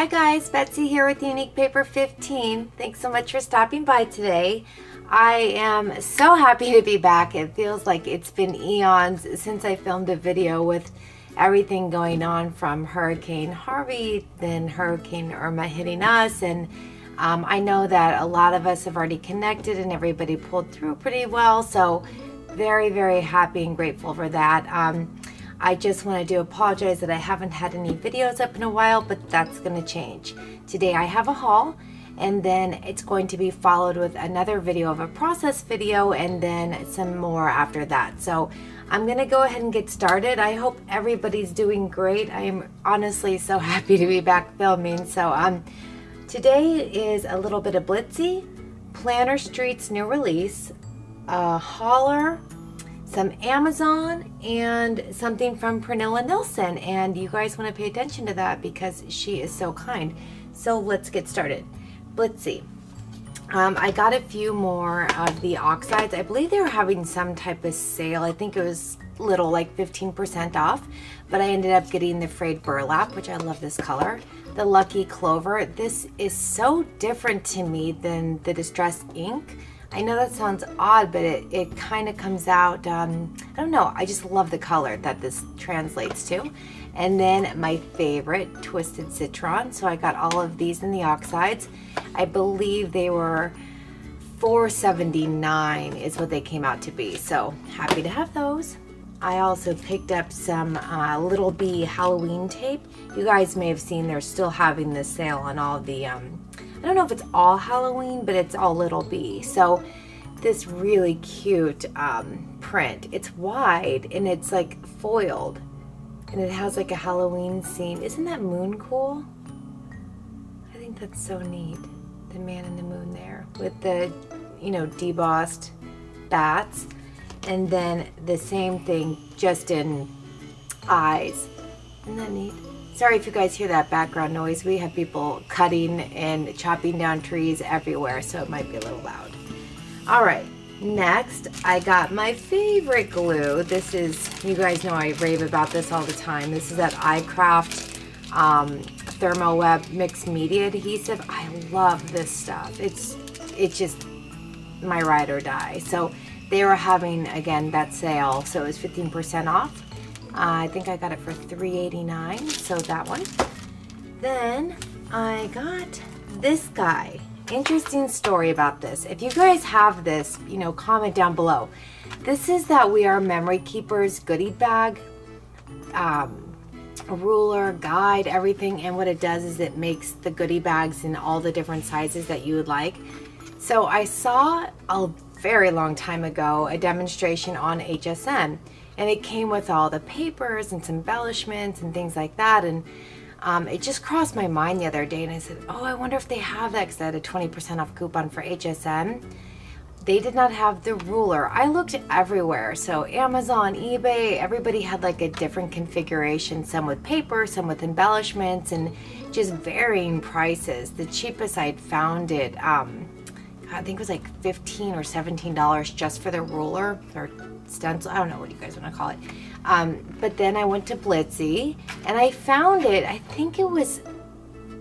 Hi guys, Betsy here with Unique Paper 15. Thanks so much for stopping by today. I am so happy to be back. It feels like it's been eons since I filmed a video with everything going on from Hurricane Harvey, then Hurricane Irma hitting us, and I know that a lot of us have already connected and everybody pulled through pretty well, so very, very happy and grateful for that. I just want to apologize that I haven't had any videos up in a while, but that's going to change. Today I have a haul, and then it's going to be followed with another video of a process video, and then some more after that. So I'm going to go ahead and get started. I hope everybody's doing great. I'm honestly so happy to be back filming. So today is a little bit of Blitsy, Planner Street's new release, HOLLAR, some Amazon, and something from Pernilla Nilsson, and you guys want to pay attention to that because she is so kind. So let's get started. Blitsy. I got a few more of the oxides. I believe they were having some type of sale. I think it was little, like 15% off, but I ended up getting the frayed burlap, which I love this color. The Lucky Clover. This is so different to me than the Distress Ink. I know that sounds odd, but it kind of comes out, I don't know, I just love the color that this translates to. And then my favorite, Twisted Citron. So I got all of these in the oxides. I believe they were $4.79 is what they came out to be, so happy to have those. I also picked up some Little Bee Halloween tape. You guys may have seen they're still having this sale on all the I don't know if it's all Halloween, but it's all Little Bee. So this really cute print. It's wide and it's like foiled, and it has like a Halloween scene. Isn't that moon cool? I think that's so neat. The man in the moon there with the, you know, debossed bats. And then the same thing just in eyes. Isn't that neat? Sorry if you guys hear that background noise. We have people cutting and chopping down trees everywhere, so it might be a little loud. All right, next I got my favorite glue. This is, you guys know I rave about this all the time. This is that iCraft ThermoWeb mixed media adhesive. I love this stuff. It's just my ride or die. So they were having, again, that sale, so it was 15% off. I think I got it for $3.89, so that one. Then I got this guy. Interesting story about this. If you guys have this, you know, comment down below. This is that We Are Memory Keepers goodie bag, ruler, guide, everything. And what it does is it makes the goodie bags in all the different sizes that you would like. So I saw a very long time ago a demonstration on HSN. And it came with all the papers and some embellishments and things like that. And it just crossed my mind the other day, and I said, oh, I wonder if they have that, because I had a 20% off coupon for HSN. They did not have the ruler. I looked everywhere. So Amazon, eBay, everybody had like a different configuration, some with paper, some with embellishments, and just varying prices. The cheapest I'd found it, I think it was like $15 or $17 just for the ruler or stencil. I don't know what you guys want to call it. But then I went to Blitsy and I found it, I think it was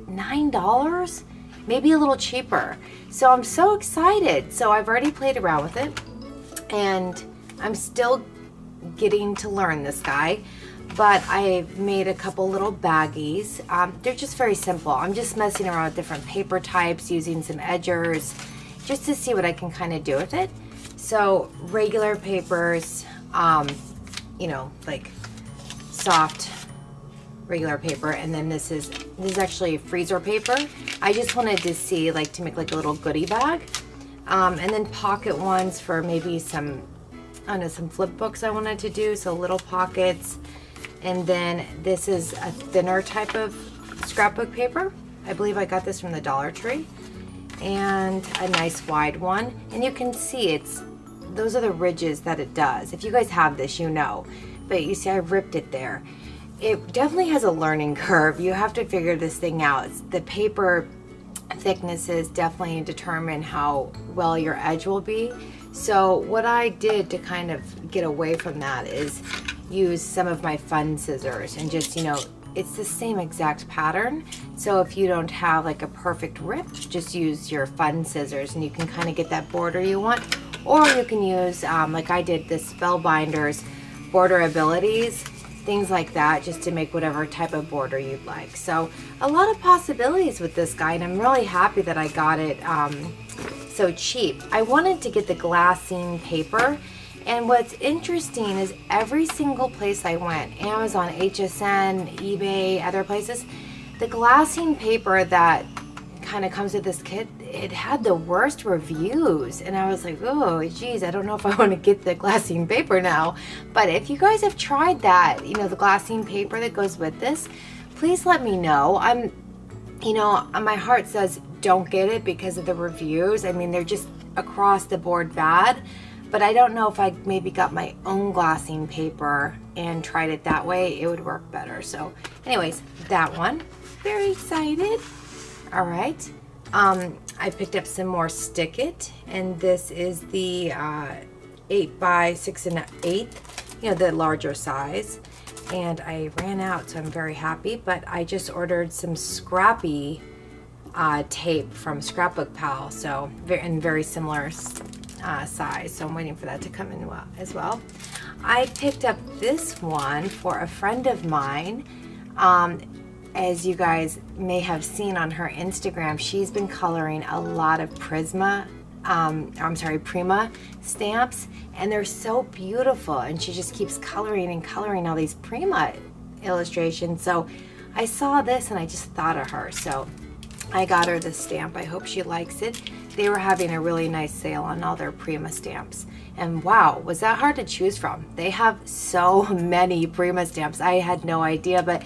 $9, maybe a little cheaper. So I'm so excited. So I've already played around with it, and I'm still getting to learn this guy. But I've made a couple little baggies. They're just very simple. I'm just messing around with different paper types, using some edgers, just to see what I can kind of do with it. So regular papers, you know, like soft regular paper, and then this is actually freezer paper. I just wanted to see, like, to make like a little goodie bag, and then pocket ones for maybe some, I don't know, some flip books I wanted to do, so little pockets. And then this is a thinner type of scrapbook paper. I believe I got this from the Dollar Tree. And a nice wide one, and you can see it's, those are the ridges that it does. If you guys have this, you know, but you see I ripped it there. It definitely has a learning curve. You have to figure this thing out. The paper thicknesses definitely determine how well your edge will be. So what I did to kind of get away from that is use some of my fun scissors and just, you know, it's the same exact pattern. So if you don't have like a perfect rip, just use your fun scissors and you can kind of get that border you want. Or you can use, like I did, the Spellbinders border abilities, things like that, just to make whatever type of border you'd like. So a lot of possibilities with this guy, and I'm really happy that I got it so cheap. I wanted to get the glassine paper, and what's interesting is every single place I went, Amazon, HSN, eBay, other places, the glassine paper that kind of comes with this kit, it had the worst reviews, and I was like, oh geez, I don't know if I want to get the glassine paper now. But if you guys have tried that, you know, the glassine paper that goes with this, please let me know. I'm, you know, my heart says don't get it because of the reviews. I mean, they're just across the board bad, but I don't know if I maybe got my own glassine paper and tried it that way, it would work better. So anyways, that one, very excited. All right, I picked up some more Stick It, and this is the 8 by 6 1/8, you know, the larger size. And I ran out, so I'm very happy, but I just ordered some scrappy tape from Scrapbook Pal, so very similar size, so I'm waiting for that to come in as well. I picked up this one for a friend of mine. As you guys may have seen on her Instagram, she's been coloring a lot of Prima stamps, and they're so beautiful, and she just keeps coloring and coloring all these Prima illustrations. So I saw this and I just thought of her, so I got her this stamp. I hope she likes it. They were having a really nice sale on all their Prima stamps, and wow, was that hard to choose from. They have so many Prima stamps. I had no idea, but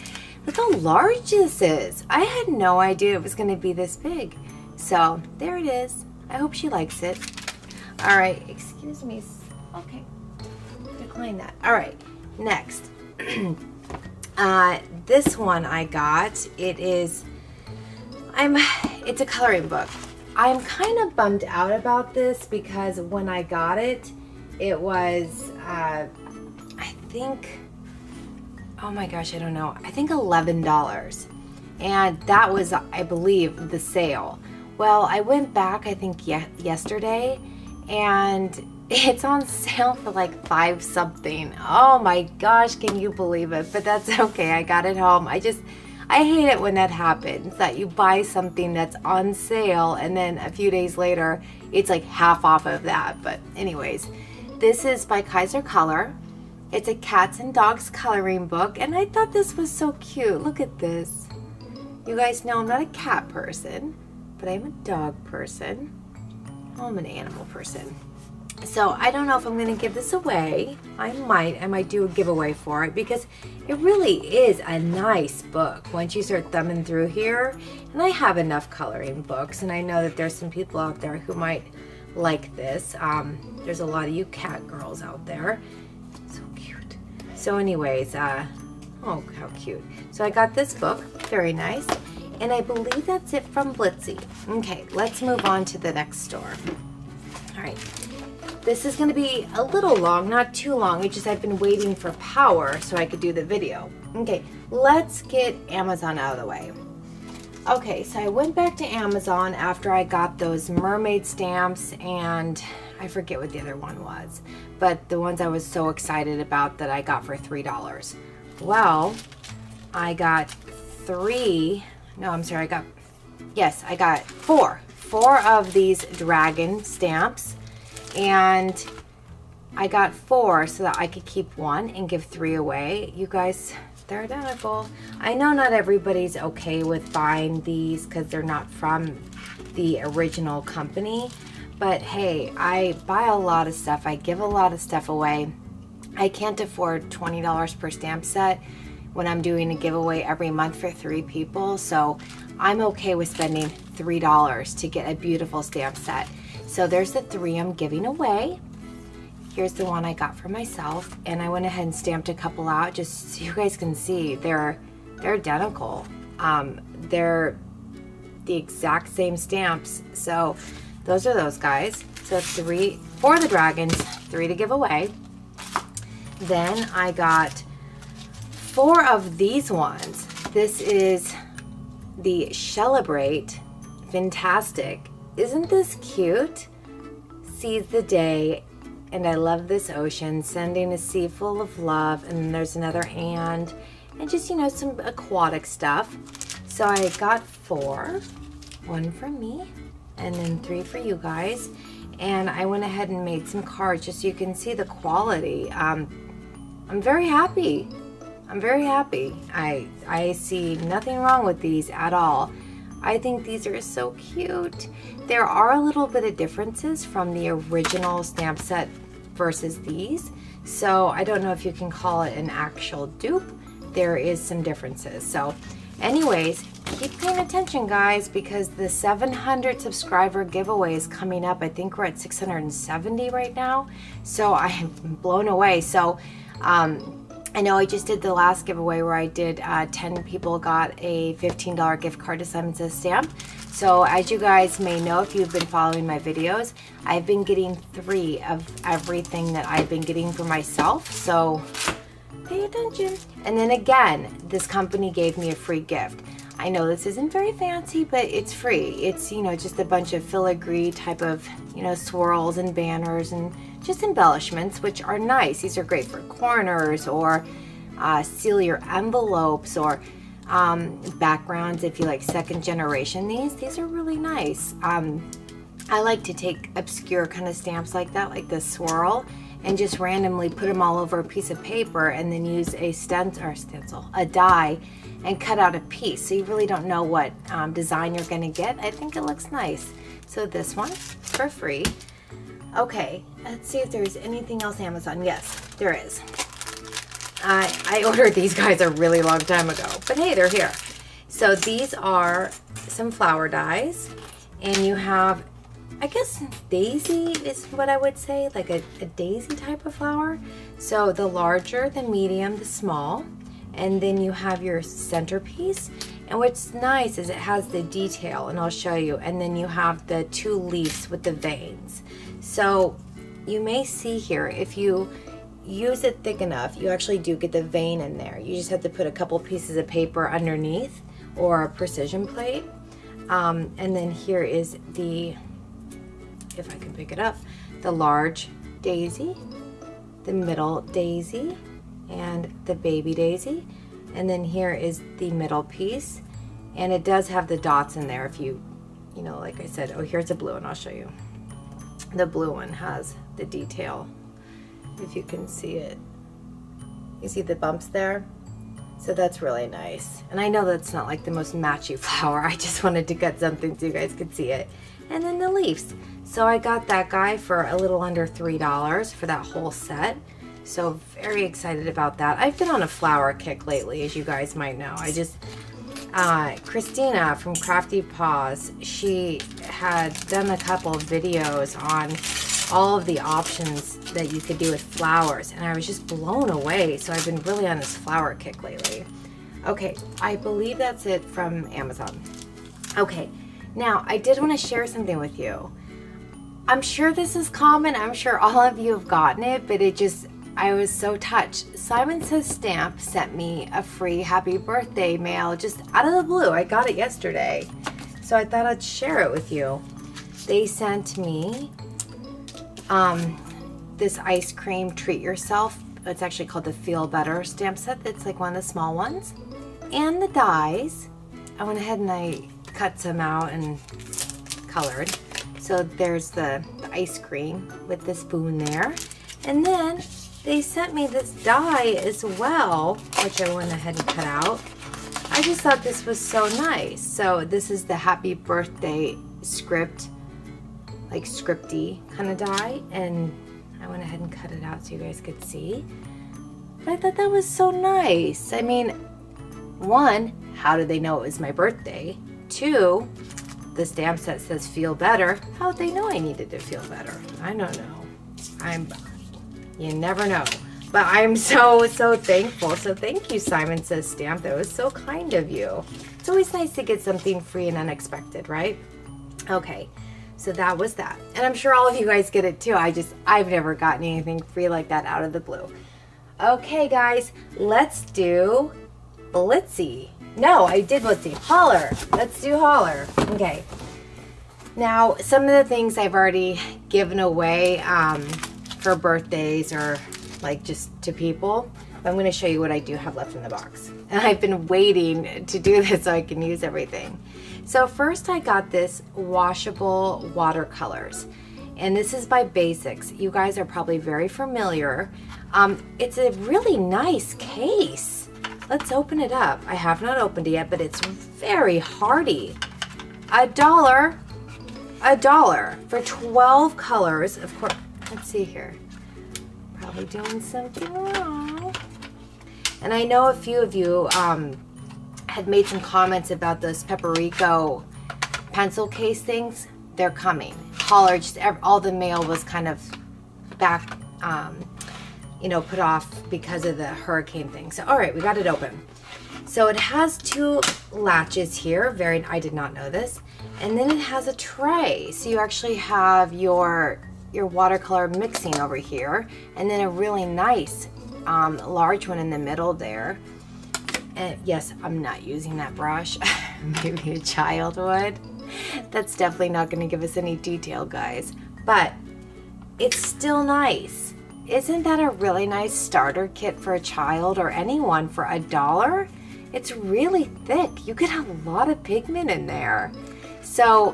look how large this is. I had no idea it was going to be this big. So there it is. I hope she likes it. All right, excuse me. Okay, decline that. All right, next. This one I got, it's a coloring book. I'm kind of bummed out about this because when I got it, it was, I think, oh my gosh, I don't know, I think $11, and that was, I believe, the sale. Well, I went back, I think yesterday, and it's on sale for like $5 something. Oh my gosh, can you believe it? But that's okay, I got it home. I hate it when that happens, that you buy something that's on sale and then a few days later it's like half off of that. But anyways, this is by Kaiser Color. It's a cats and dogs coloring book, and I thought this was so cute. Look at this. You guys know I'm not a cat person, but I'm a dog person. I'm an animal person. So I don't know if I'm gonna give this away. I might do a giveaway for it, because it really is a nice book once you start thumbing through here. And I have enough coloring books, and I know that there's some people out there who might like this. There's a lot of you cat girls out there. So anyways, oh, how cute. So I got this book, very nice. And I believe that's it from Blitsy. Okay, let's move on to the next store. All right, this is gonna be a little long, not too long. It's just I've been waiting for power so I could do the video. Okay, let's get Amazon out of the way. Okay, so I went back to Amazon after I got those mermaid stamps, and I forget what the other one was, but the ones I was so excited about that I got for $3. Well, I got four of these dragon stamps, and I got four so that I could keep one and give three away. You guys, they're identical. I know not everybody's okay with buying these because they're not from the original company. But hey, I buy a lot of stuff, I give a lot of stuff away. I can't afford $20 per stamp set when I'm doing a giveaway every month for three people, so I'm okay with spending $3 to get a beautiful stamp set. So there's the three I'm giving away. Here's the one I got for myself, and I went ahead and stamped a couple out just so you guys can see they're identical. They're the exact same stamps, so those are those guys. So four of the dragons, three to give away. Then I got four of these ones. This is the Shelebrate. Fantastic. Isn't this cute? Seize the day, and I love this ocean, sending a sea full of love, and then there's another hand, and just, you know, some aquatic stuff. So I got four, one from me, and then three for you guys, and I went ahead and made some cards just so you can see the quality. I'm very happy. I see nothing wrong with these at all. I think these are so cute. There are a little bit of differences from the original stamp set versus these, so I don't know if you can call it an actual dupe. There is some differences. So anyways, keep paying attention, guys, because the 700 subscriber giveaway is coming up. I think we're at 670 right now, so I am blown away. So I know I just did the last giveaway where I did 10 people got a $15 gift card to Simon Says Stamp. So as you guys may know, if you've been following my videos, I've been getting 3 of everything that I've been getting for myself. So pay attention. And then again, this company gave me a free gift. I know this isn't very fancy, but it's free. It's, you know, just a bunch of filigree type of, you know, swirls and banners and just embellishments, which are nice. These are great for corners or seal your envelopes or backgrounds if you like second generation. These are really nice. I like to take obscure kind of stamps like that, like this swirl, and just randomly put them all over a piece of paper and then use a die and cut out a piece. So you really don't know what design you're gonna get. I think it looks nice. So this one for free. Okay, let's see if there's anything else Amazon. Yes, there is. I ordered these guys a really long time ago, but hey, they're here. So these are some flower dies, and you have, I guess daisy is what I would say, like a daisy type of flower. So the larger, the medium, the small, and then you have your centerpiece. And what's nice is it has the detail, and I'll show you, and then you have the two leaves with the veins. So you may see here, if you use it thick enough, you actually do get the vein in there. You just have to put a couple pieces of paper underneath or a precision plate. And then here is the, if I can pick it up, the large daisy, the middle daisy, and the baby daisy. And then here is the middle piece. And it does have the dots in there if you, you know, like I said. Oh, here's a blue one, I'll show you. The blue one has the detail, if you can see it. You see the bumps there? So that's really nice. And I know that's not like the most matchy flower. I just wanted to cut something so you guys could see it. And then the leaves. So I got that guy for a little under $3 for that whole set. So very excited about that. I've been on a flower kick lately, as you guys might know. I just, Christina from Crafty Paws, she had done a couple of videos on all of the options that you could do with flowers, and I was just blown away. So I've been really on this flower kick lately. Okay, I believe that's it from Amazon. Okay, now I did want to share something with you. I'm sure this is common. I'm sure all of you have gotten it, but it just, I was so touched. Simon Says Stamp sent me a free happy birthday mail just out of the blue. I got it yesterday, so I thought I'd share it with you. They sent me this ice cream treat yourself. It's actually called the Feel Better stamp set. It's like one of the small ones. And the dies. I went ahead and I cut some out and colored. So there's the ice cream with the spoon there. And then they sent me this die as well, which I went ahead and cut out. I just thought this was so nice. So this is the happy birthday script, like scripty kind of die, and I went ahead and cut it out so you guys could see. But I thought that was so nice. I mean, one, how did they know it was my birthday? Two, the stamp set says feel better. How'd they know I needed to feel better? I don't know. You never know. But I'm so, so thankful. So thank you, Simon Says Stamp. That was so kind of you. It's always nice to get something free and unexpected, right? Okay, so that was that. And I'm sure all of you guys get it too. I've never gotten anything free like that out of the blue. Okay, guys, let's do Blitsy. No, I did Blitsy. HOLLAR. Let's do HOLLAR. Okay. Now, some of the things I've already given away for birthdays or like just to people. I'm going to show you what I do have left in the box. And I've been waiting to do this so I can use everything. So first I got this washable watercolors. And this is by Basics. You guys are probably very familiar. It's a really nice case. Let's open it up. I have not opened it yet, but it's very hardy. $1 for 12 colors. Of course, let's see here. Probably doing something wrong. And I know a few of you had made some comments about those Peperico pencil case things. They're coming. HOLLAR, just all the mail was kind of back, you know, put off because of the hurricane thing. So, all right, we got it open. So it has two latches here. I did not know this. And then it has a tray. So you actually have your watercolor mixing over here, and then a really nice large one in the middle there. And yes, I'm not using that brush. Maybe a child would. That's definitely not going to give us any detail, guys, but it's still nice. Isn't that a really nice starter kit for a child or anyone for $1? It's really thick. You get a lot of pigment in there. So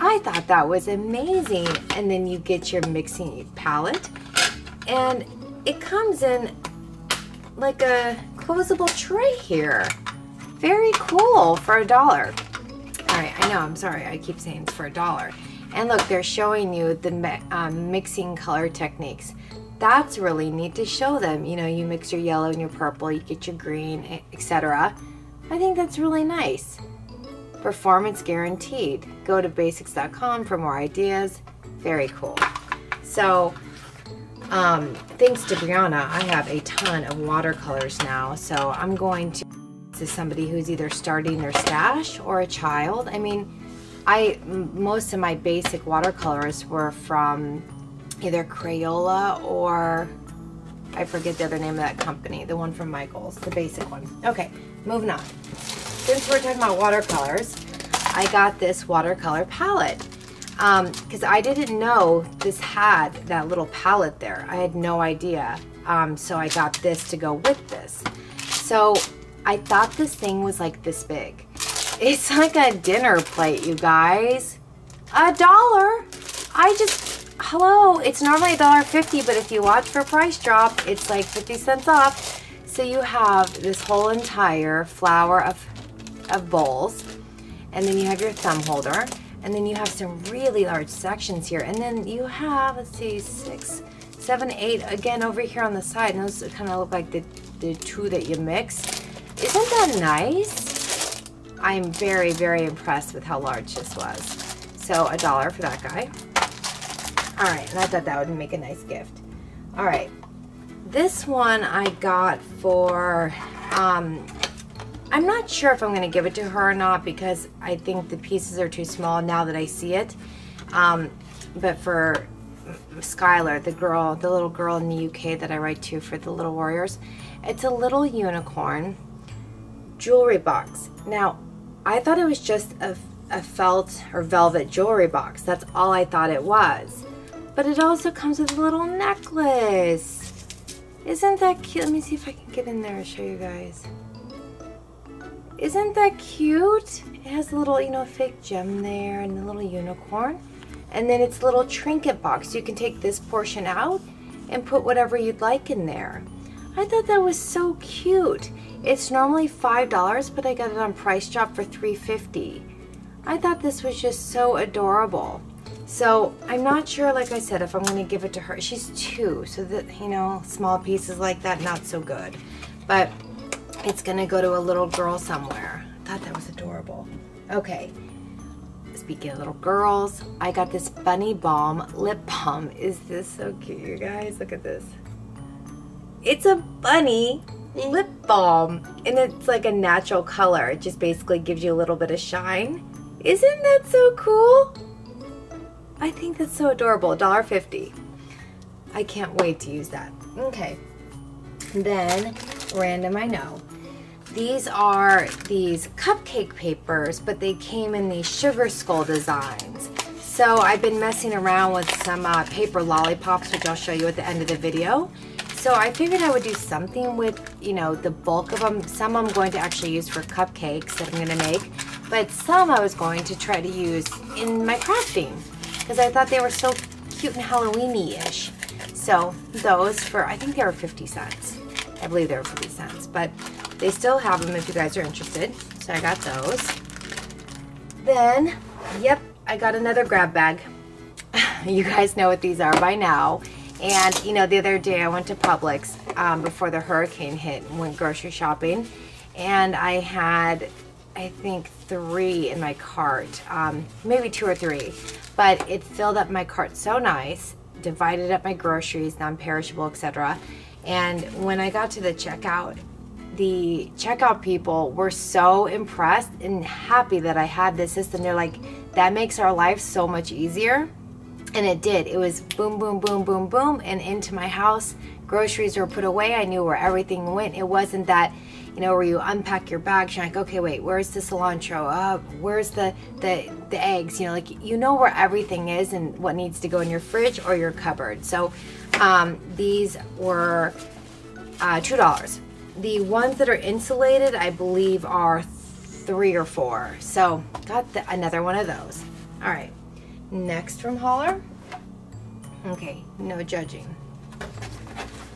I thought that was amazing. And then you get your mixing palette, and it comes in like a closable tray here. Very cool for $1. All right, I know, I'm sorry, I keep saying it's for $1. And look, they're showing you the mixing color techniques. That's really neat to show them. You know, you mix your yellow and your purple, you get your green, etc. I think that's really nice. Performance guaranteed. Go to basics.com for more ideas. Very cool. So thanks to Brianna, I have a ton of watercolors now, so I'm going to somebody who's either starting their stash or a child. I mean, most of my basic watercolors were from either Crayola or I forget the other name of that company, the one from Michael's, the basic one. Okay, moving on. Since we're talking about watercolors, I got this watercolor palette because I didn't know this had that little palette there. I had no idea, so I got this to go with this. So I thought this thing was like this big. It's like a dinner plate, you guys. $1. Hello, it's normally $1.50, but if you watch for price drop, it's like 50 cents off. So you have this whole entire flower of bowls, and then you have your thumb holder, and then you have some really large sections here, and then you have, let's see, 6, 7, 8 again over here on the side, and those kind of look like the two that you mix. Isn't that nice? I'm very, very impressed with how large this was. So $1 for that guy. All right, and I thought that would make a nice gift. All right, this one I got for I'm not sure if I'm going to give it to her or not because I think the pieces are too small now that I see it. But for Skylar, the little girl in the UK that I write to for the Little Warriors, it's a little unicorn jewelry box. Now, I thought it was just a felt or velvet jewelry box. That's all I thought it was. But it also comes with a little necklace. Isn't that cute? Let me see if I can get in there and show you guys. Isn't that cute? It has a little, you know, fake gem there and a little unicorn. And then it's a little trinket box. You can take this portion out and put whatever you'd like in there. I thought that was so cute. It's normally $5, but I got it on Price Drop for $3.50. I thought this was just so adorable. So I'm not sure, like I said, if I'm gonna give it to her. She's 2, so that, you know, small pieces like that, not so good. But it's gonna go to a little girl somewhere. I thought that was adorable. Okay, speaking of little girls, I got this Bunny Balm Lip Balm. Is this so cute, you guys? Look at this. It's a bunny lip balm, and it's like a natural color. It just basically gives you a little bit of shine. Isn't that so cool? I think that's so adorable, $1.50. I can't wait to use that. Okay, then random I know. These are these cupcake papers, but they came in these sugar skull designs. So I've been messing around with some paper lollipops, which I'll show you at the end of the video. So I figured I would do something with, you know, the bulk of them. Some I'm going to actually use for cupcakes that I'm going to make, but some I was going to try to use in my crafting because I thought they were so cute and Halloween-y-ish. So those for, I think they were 50 cents. I believe they were 50 cents, but they still have them if you guys are interested. So I got those. Then, yep, I got another grab bag. You guys know what these are by now. And you know, the other day I went to Publix before the hurricane hit and went grocery shopping. And I had, I think, 3 in my cart, maybe 2 or 3. But it filled up my cart so nice, divided up my groceries, non-perishable, etc. And when I got to the checkout people were so impressed and happy that I had this system. They're like, that makes our life so much easier. And it did. It was boom, boom, boom, boom, boom, and into my house. Groceries were put away. I knew where everything went. It wasn't that, you know, where you unpack your bags. You're like, okay, wait, where's the cilantro? Where's the eggs? You know, like, you know where everything is and what needs to go in your fridge or your cupboard. So these were $2. The ones that are insulated, I believe, are 3 or 4. So got another one of those. All right, next from HOLLAR. Okay, no judging.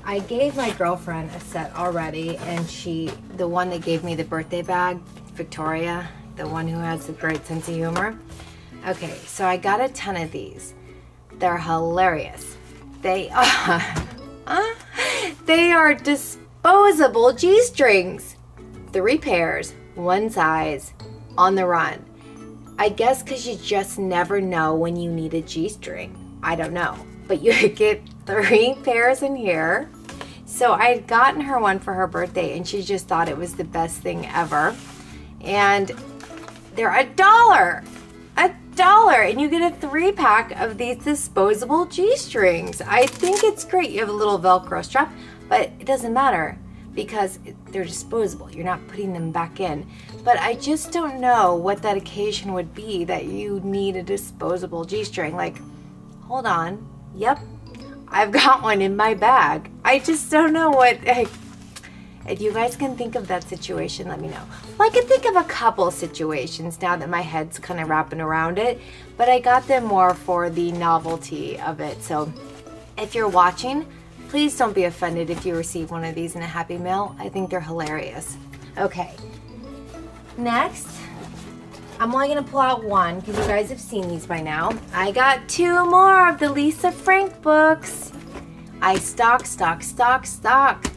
I gave my girlfriend a set already, and she, the one that gave me the birthday bag, Victoria, the one who has a great sense of humor. Okay, so I got a ton of these. They're hilarious. They are, they are disposable G-strings. 3 pairs, 1 size, on the run. I guess because you just never know when you need a G-string. I don't know, but you get 3 pairs in here. So I had gotten her one for her birthday, and she just thought it was the best thing ever. And they're $1. $1, and you get a 3-pack of these disposable G-strings. I think it's great. You have a little Velcro strap, but it doesn't matter because they're disposable. You're not putting them back in. But I just don't know what that occasion would be that you need a disposable G-string. Like, hold on. Yep, I've got one in my bag. I just don't know what. If you guys can think of that situation, let me know. Well, I can think of a couple situations now that my head's kind of wrapping around it, but I got them more for the novelty of it. So if you're watching, please don't be offended if you receive one of these in a Happy Mail. I think they're hilarious. Okay, next, I'm only gonna pull out one because you guys have seen these by now. I got 2 more of the Lisa Frank books. I stocked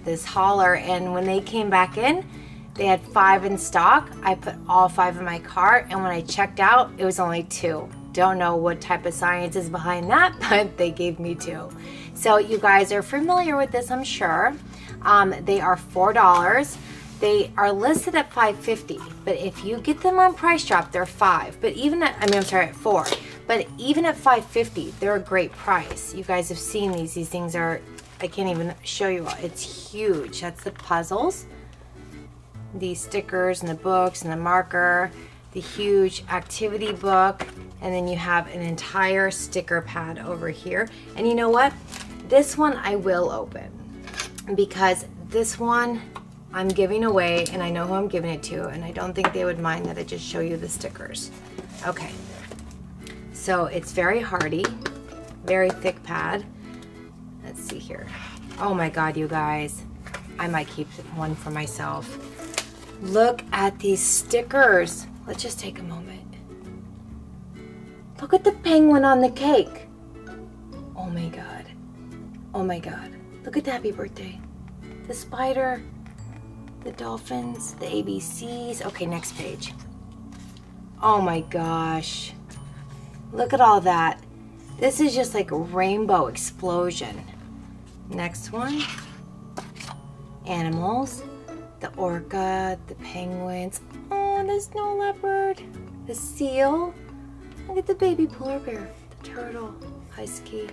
this HOLLAR, and when they came back in, they had 5 in stock. I put all 5 in my cart, and when I checked out, it was only 2. Don't know what type of science is behind that, but they gave me 2. So you guys are familiar with this, I'm sure. They are $4. They are listed at $5.50, but if you get them on Price Drop, they're $5. But even at, at $4. But even at $5.50, they're a great price. You guys have seen these. These things are, I can't even show you all. It's huge. That's the puzzles. These stickers and the books and the marker, the huge activity book, and then you have an entire sticker pad over here. And you know what? This one I will open because this one I'm giving away, and I know who I'm giving it to, and I don't think they would mind that I just show you the stickers. Okay. So it's very hardy, very thick pad. Let's see here. Oh my God, you guys. I might keep one for myself. Look at these stickers. Let's just take a moment. Look at the penguin on the cake. Oh my God. Oh my God. Look at the happy birthday. The spider, the dolphins, the ABCs. Okay, next page. Oh my gosh. Look at all that. This is just like a rainbow explosion. Next one, animals, the orca, the penguins, oh, the snow leopard, the seal. Look at the baby polar bear, the turtle, husky,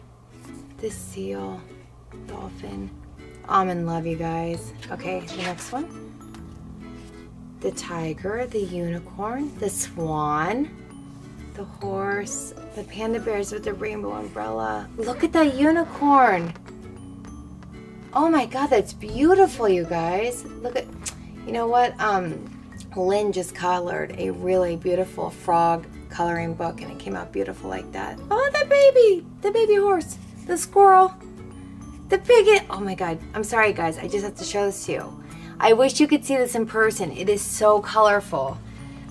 the seal, dolphin. I'm in love, you guys. Okay, the next one. the tiger, the unicorn, the swan, the horse, the panda bears with the rainbow umbrella. Look at the unicorn. Oh my God, that's beautiful, you guys. Look at, you know what? Lynn just colored a really beautiful frog coloring book and it came out beautiful like that. Oh, the baby horse, the squirrel, the piglet. Oh my God, I'm sorry guys, I just have to show this to you. I wish you could see this in person. It is so colorful.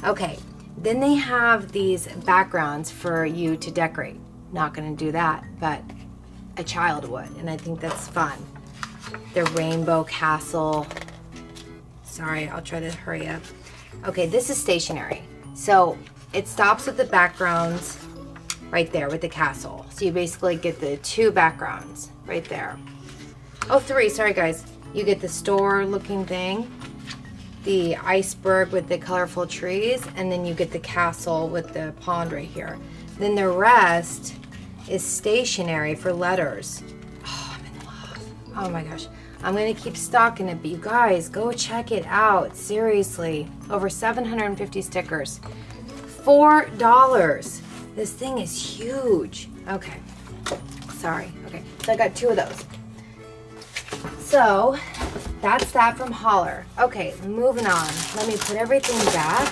Okay, then they have these backgrounds for you to decorate. Not gonna do that, but a child would, and I think that's fun. The rainbow castle. Sorry, I'll try to hurry up. Okay, this is stationery. So it stops with the backgrounds right there with the castle. So you basically get the two backgrounds right there. Oh, three, sorry guys. You get the store looking thing, the iceberg with the colorful trees, and then you get the castle with the pond right here. Then the rest is stationery for letters. Oh, I'm in love. Oh my gosh. I'm gonna keep stocking it, but you guys, go check it out. Seriously, over 750 stickers. $4. This thing is huge. Okay, sorry. Okay, so I got two of those. So that's that from HOLLAR. Okay, moving on. Let me put everything back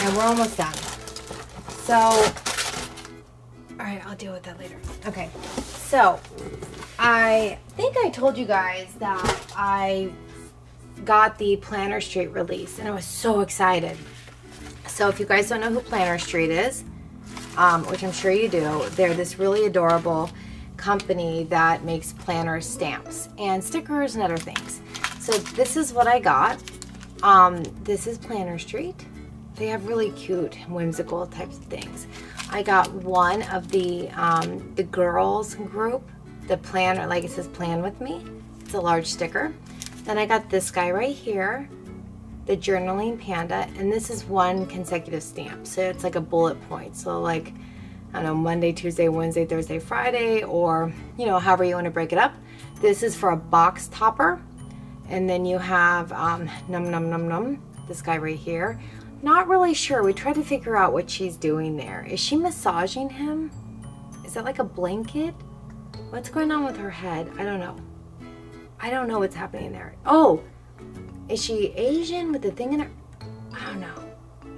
and we're almost done. So, all right, I'll deal with that later. Okay, so I think I told you guys that I got the Planner Street release and I was so excited. So if you guys don't know who Planner Street is, which I'm sure you do, they're this really adorable company that makes planner stamps and stickers and other things. So this is what I got. This is Planner Street. They have really cute, whimsical types of things. I got one of the girls group, the planner, like it says plan with me. It's a large sticker. Then I got this guy right here, the journaling panda, and this is one consecutive stamp. So it's like a bullet point. So like, I don't know, Monday, Tuesday, Wednesday, Thursday, Friday, or you know, however you want to break it up. This is for a box topper. And then you have this guy right here. Not really sure. We tried to figure out what she's doing there. Is she massaging him? Is that like a blanket? What's going on with her head? I don't know. I don't know what's happening there. Oh, is she Asian with the thing in her? I don't know.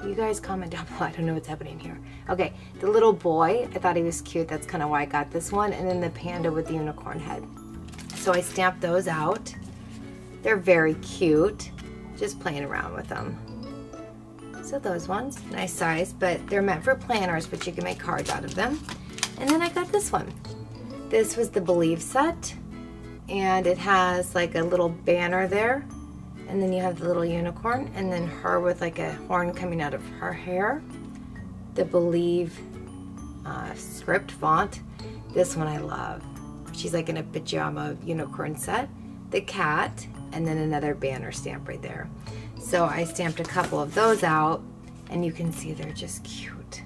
You guys comment down below. I don't know what's happening here. Okay, the little boy, I thought he was cute. That's kind of why I got this one. And then the panda with the unicorn head. So I stamped those out. They're very cute. Just playing around with them. So those ones, nice size, but they're meant for planners, but you can make cards out of them. And then I got this one. This was the Believe set. And it has like a little banner there. And then you have the little unicorn and then her with like a horn coming out of her hair. The Believe script font. This one I love. She's like in a pajama unicorn set. The cat and then another banner stamp right there. So I stamped a couple of those out and you can see they're just cute.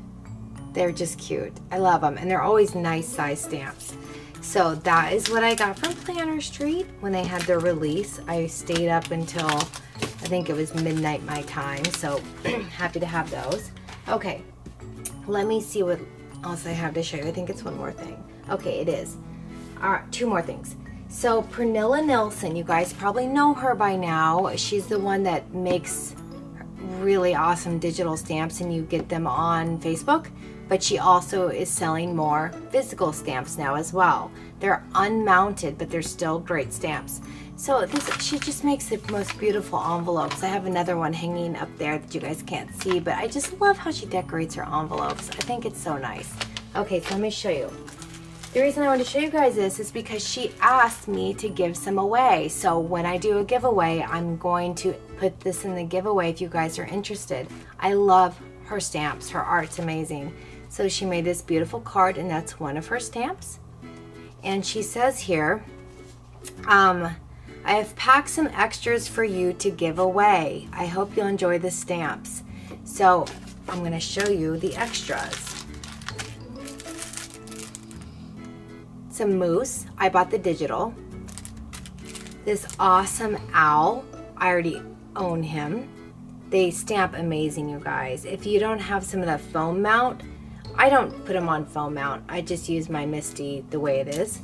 They're just cute. I love them and they're always nice size stamps. So that is what I got from Planner Street when they had their release. I stayed up until I think it was midnight my time, so happy to have those. Okay, let me see what else I have to show you. I think it's one more thing. Okay, it is. All right, two more things. So Pernilla Nilsson, you guys probably know her by now. She's the one that makes really awesome digital stamps and you get them on Facebook. But she also is selling more physical stamps now as well. They're unmounted, but they're still great stamps. So she just makes the most beautiful envelopes. I have another one hanging up there that you guys can't see, but I just love how she decorates her envelopes. I think it's so nice. Okay, so let me show you. The reason I want to show you guys this is because she asked me to give some away. So when I do a giveaway, I'm going to put this in the giveaway if you guys are interested. I love her stamps. Her art's amazing. So she made this beautiful card and that's one of her stamps. And she says here, I have packed some extras for you to give away. I hope you'll enjoy the stamps. So I'm gonna show you the extras. Some moose, I bought the digital. This awesome owl, I already own him. They stamp amazing, you guys. If you don't have some of that foam mount, I don't put them on foam mount. I just use my MISTI the way it is.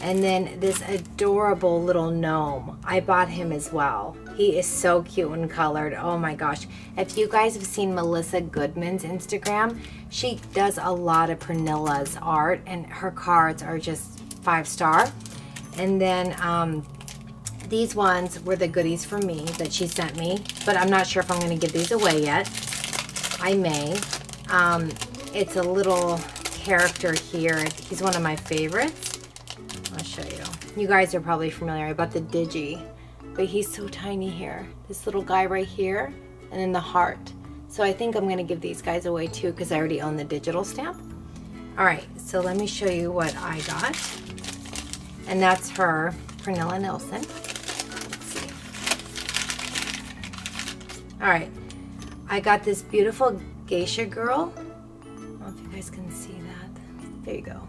And then this adorable little gnome. I bought him as well. He is so cute when colored. Oh my gosh. If you guys have seen Melissa Goodman's Instagram, she does a lot of Pernilla's art and her cards are just 5-star. And then these ones were the goodies for me that she sent me, but I'm not sure if I'm going to give these away yet. I may. It's a little character here. He's one of my favorites. I'll show you. You guys are probably familiar. I bought the Digi, but he's so tiny here. This little guy right here, and then the heart. So I think I'm going to give these guys away too because I already own the digital stamp. All right, so let me show you what I got. And that's her, Pernilla Nilsson. Let's see. All right, I got this beautiful geisha girl. I don't know if you guys can see that. There you go.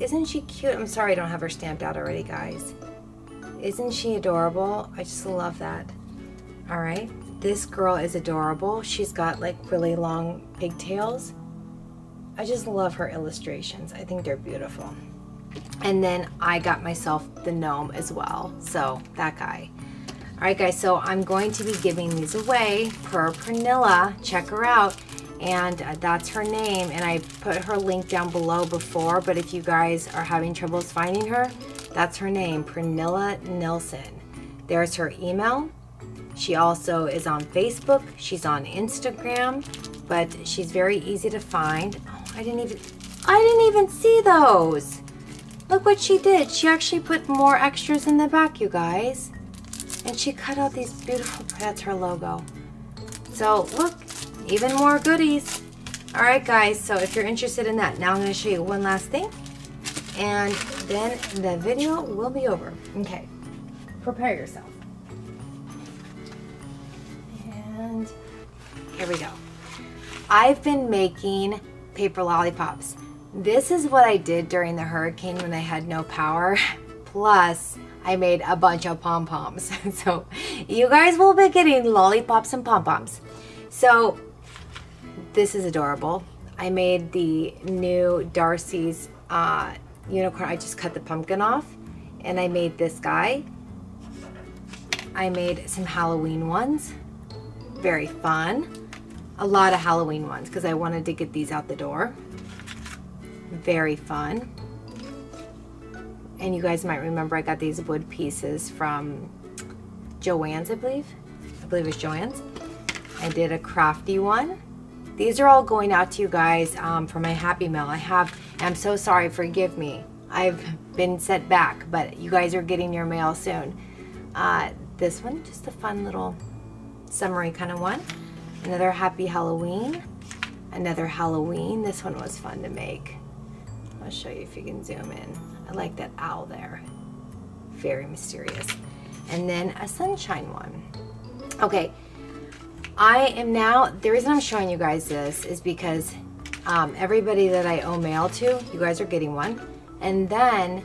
Isn't she cute? I'm sorry I don't have her stamped out already, guys. Isn't she adorable? I just love that. All right, this girl is adorable. She's got like really long pigtails. I just love her illustrations. I think they're beautiful. And then I got myself the gnome as well, so that guy. All right, guys, so I'm going to be giving these away per Pernilla. Check her out. And that's her name, and I put her link down below before, but if you guys are having troubles finding her, that's her name, Pernilla Nilsson. There's her email. She also is on Facebook. She's on Instagram, but she's very easy to find. Oh, I didn't even see those. Look what she did. She actually put more extras in the back, you guys, and she cut out these beautiful, that's her logo. So look, even more goodies. All right, guys, so if you're interested in that, now I'm going to show you one last thing and then the video will be over. Okay, prepare yourself. And here we go. I've been making paper lollipops. This is what I did during the hurricane when I had no power. Plus, I made a bunch of pom-poms. So you guys will be getting lollipops and pom-poms. So this is adorable. I made the new Darcy's unicorn. I just cut the pumpkin off and I made this guy. I made some Halloween ones. Very fun. A lot of Halloween ones because I wanted to get these out the door. Very fun. And you guys might remember I got these wood pieces from Jo-Ann's, I believe. I believe it was Jo-Ann's. I did a crafty one. These are all going out to you guys for my happy mail. I'm so sorry, forgive me. I've been set back, but you guys are getting your mail soon. This one, just a fun little summary kind of one. Another happy Halloween. Another Halloween. This one was fun to make. I'll show you if you can zoom in. I like that owl there. Very mysterious. And then a sunshine one. Okay. I am now, the reason I'm showing you guys this is because everybody that I owe mail to, you guys are getting one. And then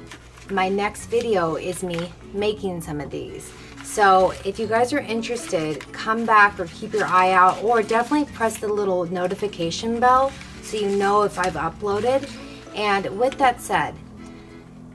my next video is me making some of these. So if you guys are interested, come back or keep your eye out, or definitely press the little notification bell so you know if I've uploaded. And with that said,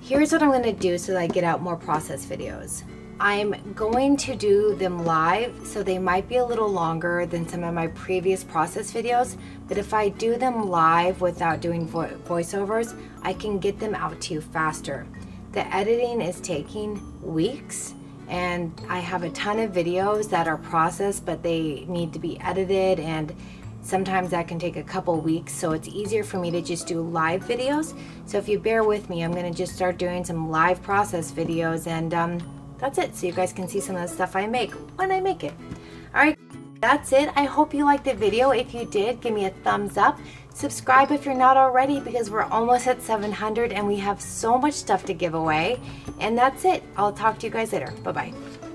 here's what I'm gonna do so that I get out more process videos. I'm going to do them live, so they might be a little longer than some of my previous process videos, but if I do them live without doing voiceovers, I can get them out to you faster. The editing is taking weeks, and I have a ton of videos that are processed, but they need to be edited, and sometimes that can take a couple weeks, so it's easier for me to just do live videos. So if you bear with me, I'm gonna just start doing some live process videos, and that's it, so you guys can see some of the stuff I make when I make it. All right, that's it. I hope you liked the video. If you did, give me a thumbs up. Subscribe if you're not already, because we're almost at 700 and we have so much stuff to give away. And that's it. I'll talk to you guys later. Bye-bye.